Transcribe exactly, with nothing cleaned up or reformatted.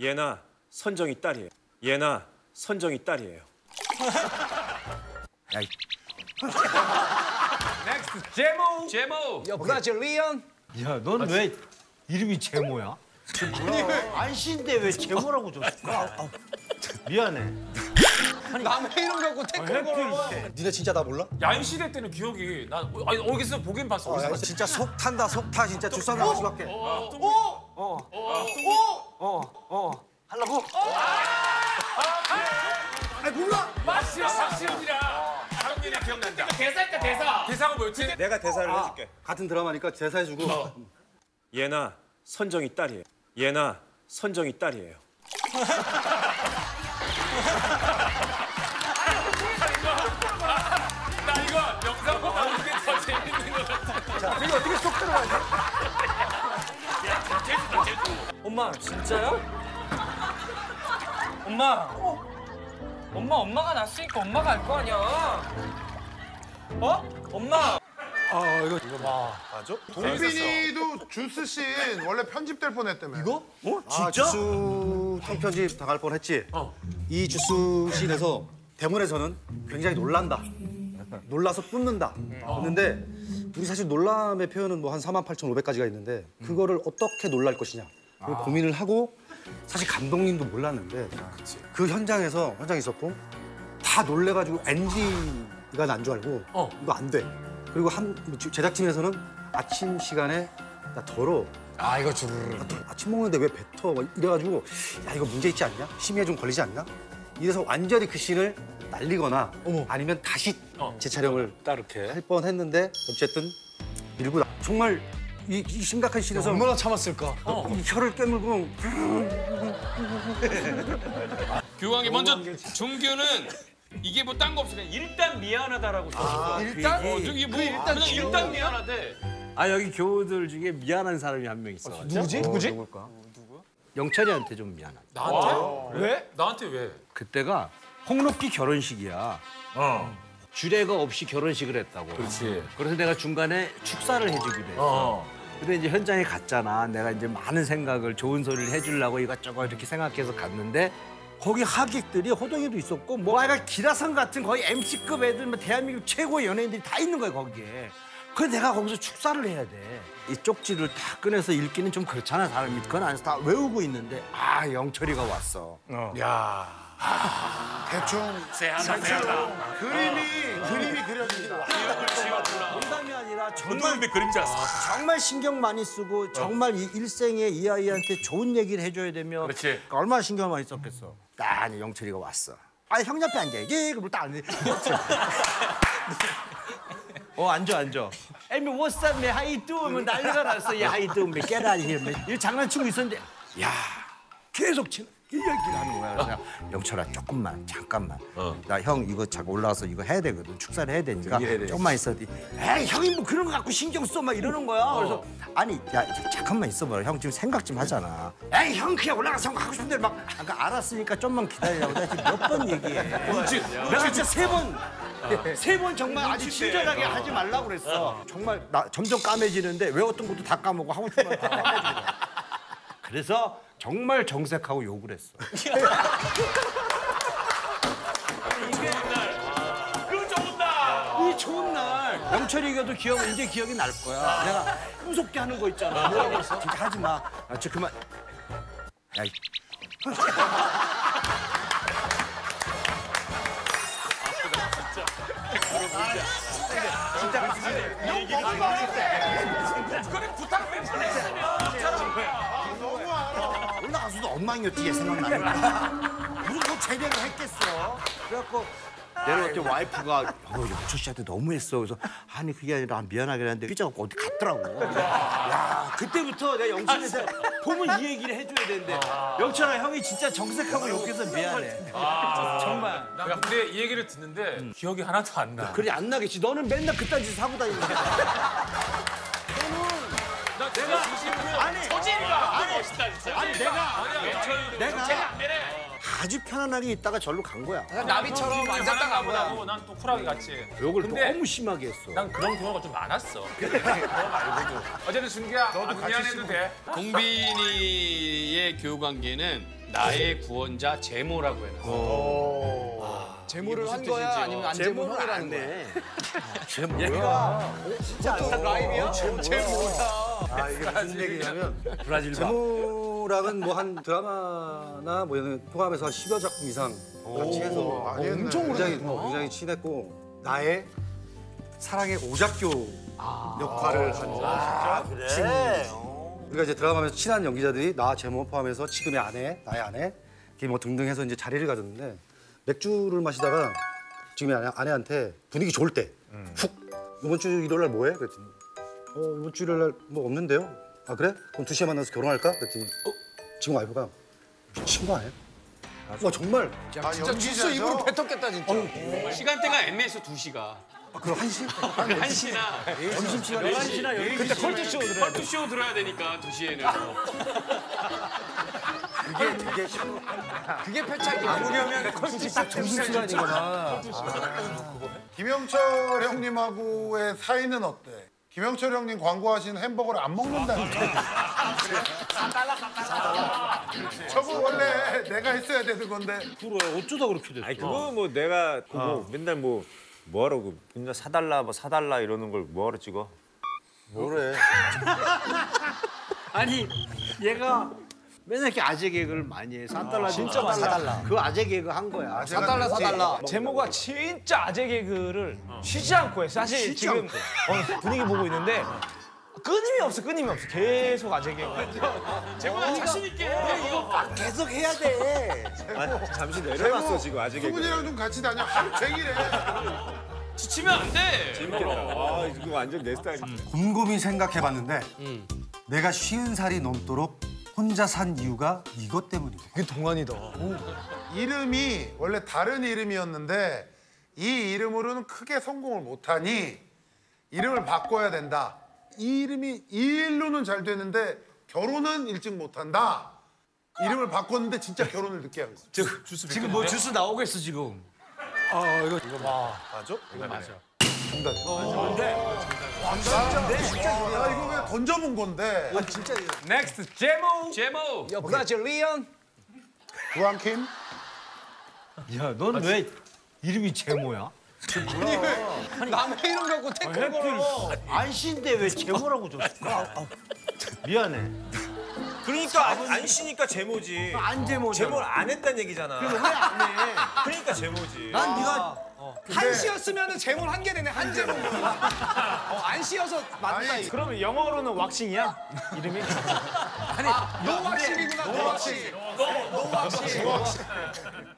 예나 선정이 딸이에요. 예나 선정이 딸이에요. 넥스트 제모. 제모. 여 브라질 리언. 야, 넌 왜 이름이 제모야? 아니 왜 안씨인데 왜 제모라고 줬어? 아, 아. 미안해. 아니, 남의 이름 갖고 태클 걸어. 니네 진짜 나 몰라? 야인시대 때는 기억이 나. 아니 어디서 보긴 봤어. 어, 야, 진짜 속 탄다 속 타 진짜 주스아저씨 할 수밖에. 오! 어! 오! 어! 어! 하려고? 아니 몰라! 마시오 박시온이랑 강민이 기억난다. 대사했다 대사. 대사가 뭐였지? 내가 대사를 아, 해줄게. 같은 드라마니까 대사해주고. 어. 예나 선정이 딸이에요. 예나 선정이 딸이에요. 나 이거 영상 보고 나오는 게 더 재밌는 것 같아. 자, 이거 어떻게 쏙 들어가야 돼? 야, 제주다, 제주. 엄마, 진짜요? 엄마. 어? 엄마, 엄마가 났으니까 엄마가 알 거 아니야. 어? 엄마. 아, 이거 이거 봐. 맞아? 동빈이도 주스 씬 원래 편집될 뻔했다며. 이거? 어? 진짜? 아, 주스 한 편집 당할 뻔했지? 어. 이 주스 씬에서 대본에서는 굉장히 놀란다. 놀라서 뿜는다. 그런데 음. 우리 사실 놀람의 표현은 뭐 한 사만 팔천오백까지가 있는데 음. 그거를 어떻게 놀랄 것이냐. 아. 고민을 하고 사실 감독님도 몰랐는데 아, 그 현장에서 현장에 있었고 다 놀래가지고 엔지가 난 줄 알고 어. 이거 안 돼. 그리고 한 제작팀에서는 아침 시간에 나 더러워. 아 이거 주르르. 아침 먹는데 왜 뱉어? 이래가지고 야 이거 문제 있지 않냐? 심의에 좀 걸리지 않냐? 이래서 완전히 그 씬을 날리거나 어머. 아니면 다시 어. 재촬영을 따르게 할 뻔했는데 어쨌든 밀고 나. 정말 이, 이 심각한 씬에서 얼마나 참았을까? 어. 이 혀를 깨물고. 교황이 먼저 종교는 이게 뭐 딴 거 없어. 그냥 일단 미안하다라고 썼어. 아, 일단? 어, 저기 뭐 그 일단, 그냥 일단 미안하대. 아 여기 교우들 중에 미안한 사람이 한 명 있어. 어, 누구지? 어, 누구지? 누굴까? 영철이한테 좀 미안하다. 나한테? 왜? 왜? 나한테 왜? 그때가 홍록기 결혼식이야. 어. 주례가 없이 결혼식을 했다고. 그렇지. 그래서 내가 중간에 축사를 해주기로 했어. 어. 근데 이제 현장에 갔잖아. 내가 이제 많은 생각을 좋은 소리를 해주려고 이것저것 이렇게 생각해서 갔는데 거기 하객들이 호동이도 있었고 뭐 약간 기라성 같은 거의 엠씨급 애들, 뭐 대한민국 최고의 연예인들이 다 있는 거야 거기에. 그래서 내가 거기서 축사를 해야 돼. 이 쪽지를 다 꺼내서 읽기는 좀 그렇잖아 사람이. 그건 안에서 다 외우고 있는데 아 영철이가 왔어. 어. 야. 하... 대충 세한다 세한다. 그림이 어. 그림이 그려진다. 기억을 지워주라. 농담이 아니라 정말 그림자. 정말 신경 많이 쓰고 정말 어. 이 일생에 이 아이한테 좋은 얘기를 해줘야 되며. 그렇지. 그러니까 얼마나 신경 많이 썼겠어. 딱 영철이가 왔어. 아 형 옆에 앉아야지. 그럼 딱 앉아. 어 앉아 앉아. 애미 what's up, man? How you doing? 난리가 났어. 야, how you doing, man? Get out of here, man. 이 장난치고 있었는데 야 계속 치는. 이 얘기를 하는 거야. 그래서 어? 영철아 조금만 잠깐만. 어. 나 형 이거 자꾸 올라와서 이거 해야 되거든. 축사를 해야 되니까 조금만 있어. 에이 형이 뭐 그런 거 갖고 신경 써 막 이러는 거야. 어. 그래서 아니 야 잠깐만 있어봐. 형 지금 생각 좀 하잖아. 에이 형 그냥 올라가서 하고 싶은데 막 아까 알았으니까 좀만 기다리라고 내가 지금 몇 번 얘기해. 그치, 내가 진짜 세 번. 어. 세 번 정말 아주 친절하게 어. 하지 말라고 그랬어. 어. 정말 나 점점 까매지는데 외웠던 것도 다 까먹고 하고 싶은 말 다 까매지고. 그래서 정말 정색하고 욕을 했어. 이게 그 좋은 날! 이 좋은 날! 영철이가도 기억, 이제 기억이 날 거야. 내가 무섭게 하는 거 있잖아. 뭐라고 했어? 진짜 하지 마. 아, 저 그만. 야, 이... 진짜 진짜 그래 부탁 멘트를 했으면 너무하다. 올라가서도 엉망이었지 생각나니까 무슨 뭐 제대로 했겠어. 그래갖고 내가 그때 와이프가 어, 영철 씨한테 너무했어. 그래서 아니 그게 아니라 미안하긴 한데 삐져갖고 어디 갔더라고. 야 그때부터 내가 영철이한테 보면 이 얘기를 해줘야 되는데 아... 영철아 형이 진짜 정색하고 욕해서 미안해. 아... 정말. 야, 근데 이 얘기를 듣는데 음. 기억이 하나도 안 나. 그래 안 나겠지. 너는 맨날 그딴 짓 하고 다니는 거야. 너는 나 내가 아니 처진이가 아니 멋있다 진짜. 아니 내가 아니 영철이 내가 아주 편안하게 있다가 절로 간 거야. 나비처럼 앉았다가 보다고 난 또 쿨하게 갔지. 욕을 너무 심하게 했어. 난 그런 경우가 좀 많았어. 그런 거 말고도. 어쨌든 준기야, 너도 아, 같이 미안해도 돼. 동빈이의 교우 관계는 나의 구원자 재모라고 해놨어. 아, 재모를 한 거야? 뜻이죠? 아니면 안재모 형이라는 거야? 재모야? 얘가 어, 진짜 라임이야? 재모야. 아, 이게 무슨 얘기냐면 브라질 재모랑은 뭐 한 드라마나 뭐 이런 포함해서 한 십여 작품 이상 같이 해서 어, 엄청 오래 굉장히, 굉장히 친했고 나의 사랑의 오작교 아, 역할을 한 아, 그래? 친. 우리가 이제 드라마에서 친한 연기자들이 나, 재모 포함해서 지금의 아내, 나의 아내, 뭐 등등 해서 이제 자리를 가졌는데 맥주를 마시다가 지금의 아내, 아내한테 분위기 좋을 때 훅 음. 이번 주 일요일 날 뭐해? 그랬더니 어 이번 주 일요일 날 뭐 없는데요? 아 그래? 그럼 두 시에 만나서 결혼할까? 그랬더니 어? 지금 와이프가 미친 거 아니야? 와 정말 야, 진짜 주스 입으로 뱉었겠다 진짜. 어, 시간대가 애매해서 두 시가. 아, 그럼 한 시? 한 시나 점심 시간 열한 시나 열한 시. 근데 컬투쇼 들어야 컬투쇼 들어야 되니까 두 시에는. 그게 그게 그게 패착이 아니려면 컬투쇼 점심 시간이구나. 김영철 형님하고의 사이는 어때? 김영철 형님 광고하신 햄버거를 안 먹는다는 거. 저거 원래 내가 했어야 되는 건데. 그래 어쩌다 그렇게 됐어? 그거 뭐 내가 뭐 맨날 뭐. 뭐하러 그 맨날 사달라 뭐 사달라 이러는 걸 뭐하러 찍어? 뭐래? 아니 얘가 맨날 이렇게 아재 개그를 많이 해. 사달라 아, 진짜 많이 사달라. 그 아재 개그 한 거야. 사달라 사달라. 재모가 진짜 아재 개그를 어. 쉬지 않고 해. 사실 지금 어, 분위기 보고 있는데 끊임이 없어 끊임이 없어. 계속 아재 개그. 재모가 자신 있게 해. 이거 막 계속 해야 돼. 아, 잠시 내려놨어 지금 아재 개그. 수근이랑 좀 같이 다녀. 하루 종일해. 지치면 안 돼! 재밌겠다. 아, 이거 완전 내 스타일이야. 음. 곰곰이 생각해봤는데 음. 내가 쉰 살이 넘도록 혼자 산 이유가 이것 때문이다. 이게 동안이다. 오. 이름이 원래 다른 이름이었는데 이 이름으로는 크게 성공을 못하니 이름을 바꿔야 된다. 이 이름이 이 일로는 잘 되는데 결혼은 일찍 못한다. 이름을 바꿨는데 진짜 결혼을 늦게 한 거야. 저, 주스 지금 뭐 주스 나오겠어 지금. 아 이거 이거 마 맞아? 이거 맞아. 정답. 근데 완전인데 진짜 야 이거 그냥 던져본 건데. 아 진짜. 넥스트 제모. 제모. 야 브라질리언. 브랑킴. 야 너는 왜 이름이 제모야? 아니 남의 이름 갖고 태클 걸어. 안씨인데 왜 제모라고 줬을까? 미안해. 그러니까 안, 안 쉬니까 제모지. 안 제모. 제모를 안 했다는 얘기잖아. 그럼 왜 안 해? 그러니까 제모지. 난 네가 어. 한 씨였으면은 제모를 한 개 되네 한 제모. 어, 안 씨여서 맞다. 그러면 영어로는 왁싱이야? 이름이? 아니 노 왁싱이구나. 노 왁싱. 노 왁싱.